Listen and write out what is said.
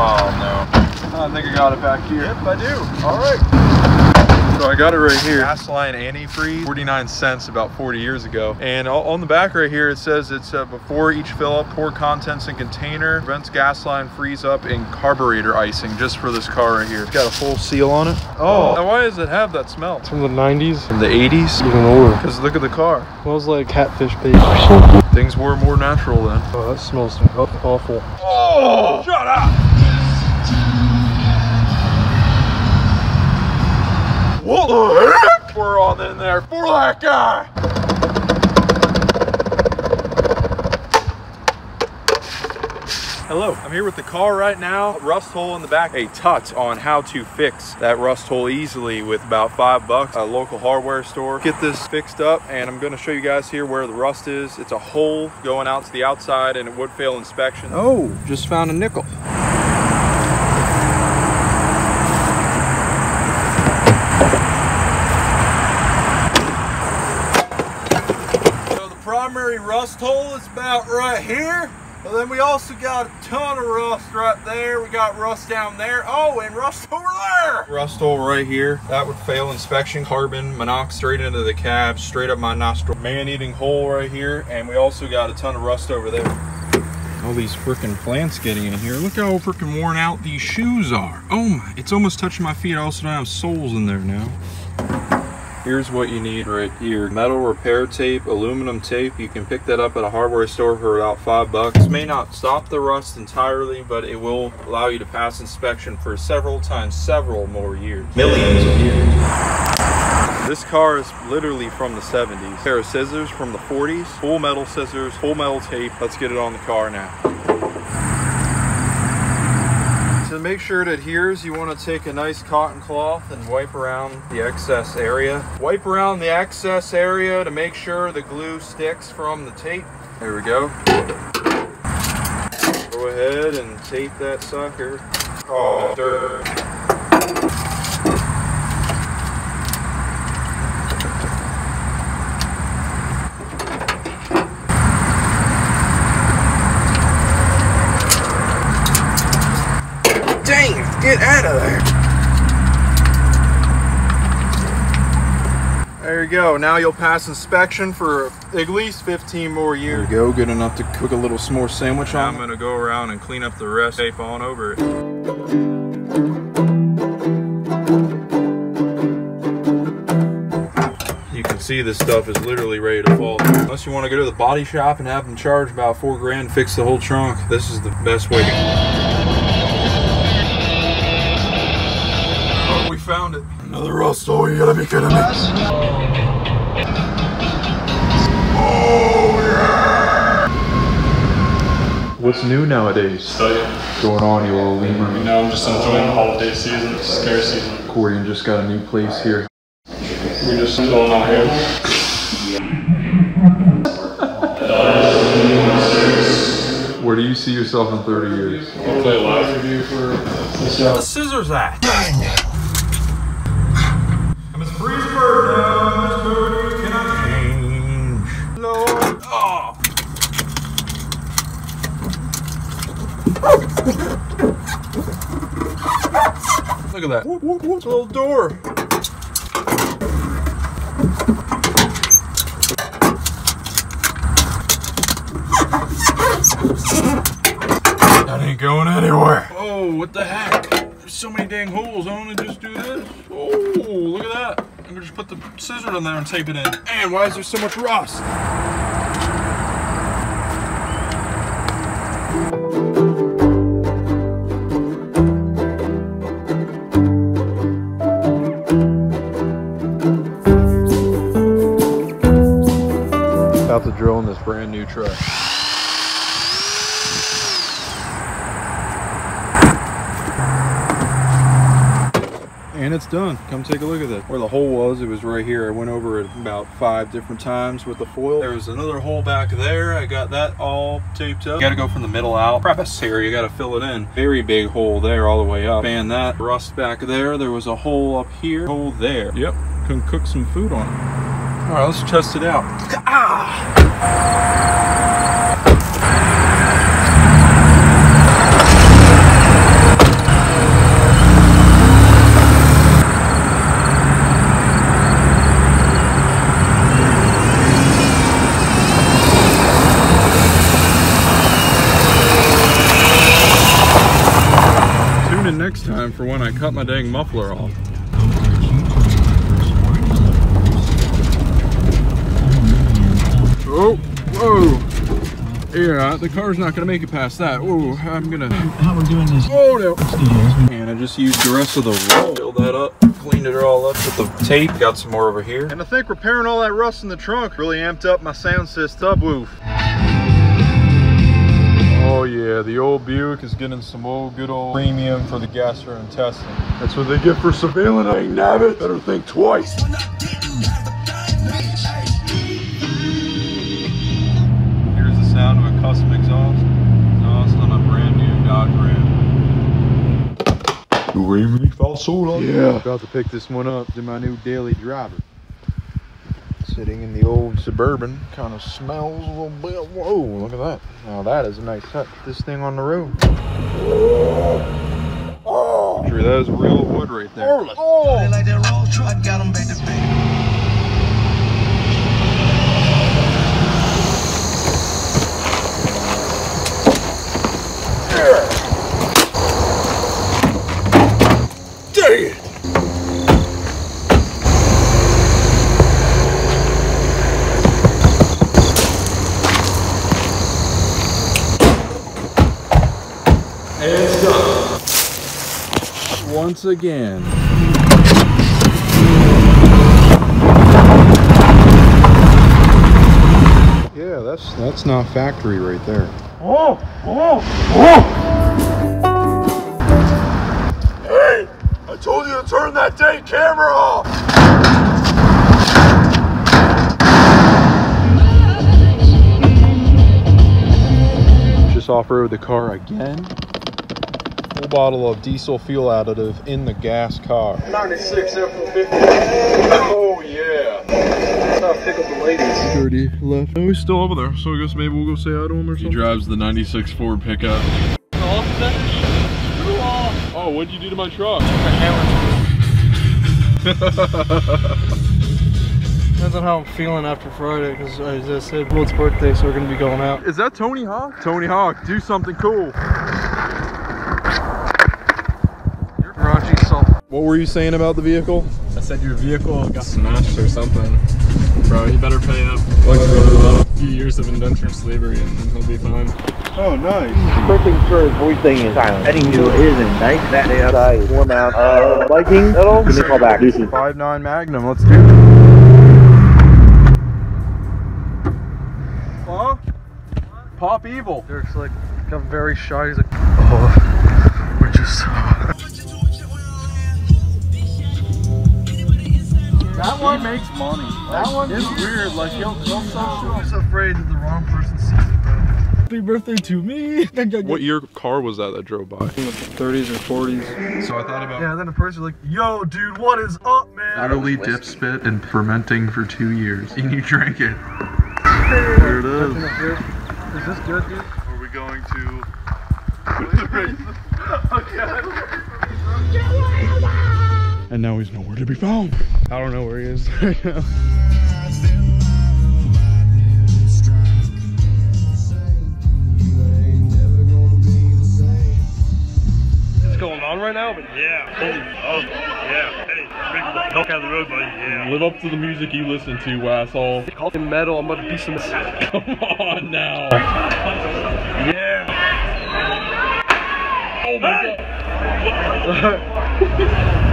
Oh no. I think I got it back here. Yep, I do. All right. So I got it right here. Gasoline antifreeze, 49 cents about 40 years ago. And on the back right here, it says it's before each fill up, pour contents in container, prevents gas line freeze up and carburetor icing, just for this car right here. It's got a full seal on it. Oh, now why does it have that smell? It's from the 90s. From the 80s? Even older. Because look at the car. It smells like catfish bait or something. Things were more natural then. Oh, that smells awful. Oh, shut up! What the heck? We're on in there for that guy! Hello, I'm here with the car right now. Rust hole in the back. A tut on how to fix that rust hole easily with about $5 at a local hardware store. Get this fixed up, and I'm gonna show you guys here where the rust is. It's a hole going out to the outside, and it would fail inspection. Oh, just found a nickel. So the primary rust hole is about right here. Well, then we also got a ton of rust right there. We got rust down there. Oh, and rust over there. Rust hole right here. That would fail inspection. Carbon monoxide straight into the cab, straight up my nostril. Man-eating hole right here. And we also got a ton of rust over there. All these freaking plants getting in here. Look how freaking worn out these shoes are. Oh my, it's almost touching my feet. I also don't have soles in there now. Here's what you need right here. Metal repair tape, aluminum tape. You can pick that up at a hardware store for about $5. This may not stop the rust entirely, but it will allow you to pass inspection for several more years. Millions of years. This car is literally from the 70s. A pair of scissors from the 40s. Full metal scissors, full metal tape. Let's get it on the car now. To make sure it adheres, you want to take a nice cotton cloth and wipe around the excess area. Wipe around the excess area to make sure the glue sticks from the tape. There we go. Go ahead and tape that sucker. Oh, dirt. Get out of there. There you go. Now you'll pass inspection for at least 15 more years. There you go. Good enough to cook a little s'more sandwich on. I'm going to go around and clean up the rest. Tape on over it. You can see this stuff is literally ready to fall. Unless you want to go to the body shop and have them charge about $4 grand, fix the whole trunk. This is the best way to... Found it. Another rust hole, you gotta be kidding me. Oh, yeah! What's new nowadays? So, yeah. What's going on, you little lemur? You know, I'm just enjoying the holiday season, the scare season. Corey just got a new place here. We're just going out here. Where do you see yourself in 30 years? I'll play live review for the show. The scissors at? Dang! Look at that. Whoop, whoop, whoop. It's a little door. That ain't going anywhere. Oh, what the heck? There's so many dang holes. I want to just do this. Oh, look at that. I'm gonna just put the scissors on there and tape it in. Man, why is there so much rust? About to drill in this brand new truck. And it's done. Come take a look at that. Where the hole was, it was right here. I went over it about 5 different times with the foil. There was another hole back there. I got that all taped up. You gotta go from the middle out. Crevice here, you gotta fill it in. Very big hole there all the way up. Fan that. Rust back there. There was a hole up here. Hole there. Yep. Can cook some food on it. All right, let's test it out. Ah! next time for when I cut my dang muffler off. Oh, whoa. Yeah, the car's not gonna make it past that. Oh, I'm gonna. How we're doing this. Oh, no. And I just used the rest of the roll. Filled that up, cleaned it all up with the tape. Got some more over here. And I think repairing all that rust in the trunk really amped up my sound system. Subwoof. Oh yeah, the old Buick is getting some old good old premium for the gastrointestinal. That's what they get for surveilling. I ain't nabbit. Better think twice. Sound of a custom exhaust on a brand new Dodge Ram. You really fall solo? Yeah. About to pick this one up to my new daily driver. Sitting in the old Suburban, kind of smells a little bit. Whoa, look at that. Now that is a nice touch. This thing on the road. Oh. Sure, that is real wood right there. Oh. Oh. Like that roll truck got them back to back. Once again. Yeah, that's not factory right there. Oh, oh, oh! Hey, I told you to turn that dang camera off. Just off-road the car again. Bottle of diesel fuel additive in the gas car. 96 F450. Oh yeah. That's how I pick up the ladies. 30 left. Oh, he's still over there, so I guess maybe we'll go say hi to him or something. He drives the 96 Ford pickup. Oh, what'd you do to my truck? Depends on how I'm feeling after Friday, because as I said, Will's birthday, so we're gonna be going out. Is that Tony Hawk? Tony Hawk, do something cool. What were you saying about the vehicle? I said your vehicle got smashed or something. Bro, you better pay up. Like a few years of indentured slavery and he'll be fine. Oh, nice. First thing first, everything is silent. Heading to is a nice that day outside is warm out. Viking, that'll give me a call back. 5.9 Magnum, let's do it. Huh? Pop Evil. Dirk's like, I'm very shy. He's like, oh, we're just that one makes money. That one is weird. Like, yo, I'm so afraid that the wrong person sees it, bro. Happy birthday to me. What year car was that drove by? I think it was the 30s or 40s. So I thought about. Yeah, then a person was like, yo, dude, what is up, man? Utterly dip spit and fermenting for 2 years. And you drank it. There it is. Is this good, dude? Are we going to. Oh, God. And now he's nowhere to be found. I don't know where he is right now. What's going on right now? But yeah. Holy, oh, yeah. Hey, milk out of the road, buddy. Yeah. Live up to the music you listen to, asshole. Call him metal. I'm about to be some. Come on now. Yeah. Oh my God.